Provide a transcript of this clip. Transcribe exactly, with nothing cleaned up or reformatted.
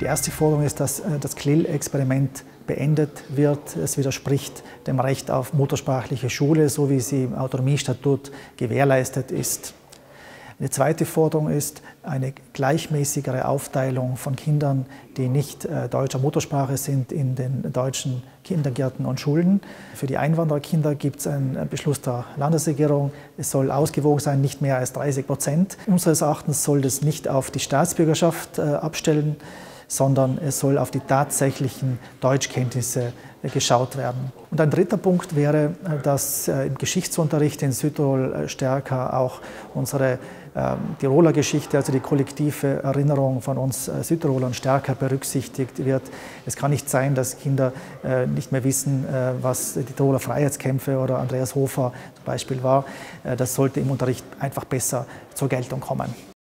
Die erste Forderung ist, dass das C L I L-Experiment beendet wird. Es widerspricht dem Recht auf muttersprachliche Schule, so wie sie im Autonomiestatut gewährleistet ist. Eine zweite Forderung ist eine gleichmäßigere Aufteilung von Kindern, die nicht deutscher Muttersprache sind, in den deutschen Kindergärten und Schulen. Für die Einwandererkinder gibt es einen Beschluss der Landesregierung. Es soll ausgewogen sein, nicht mehr als dreißig Prozent. Unseres Erachtens soll das nicht auf die Staatsbürgerschaft abstellen, sondern es soll auf die tatsächlichen Deutschkenntnisse geschaut werden. Und ein dritter Punkt wäre, dass im Geschichtsunterricht in Südtirol stärker auch unsere Tiroler Geschichte, also die kollektive Erinnerung von uns Südtirolern, stärker berücksichtigt wird. Es kann nicht sein, dass Kinder nicht mehr wissen, was die Tiroler Freiheitskämpfe oder Andreas Hofer zum Beispiel war. Das sollte im Unterricht einfach besser zur Geltung kommen.